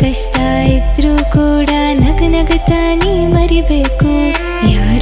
कष्ट इद्रू कूड़ा नग नगता नी मरिबेकु यार।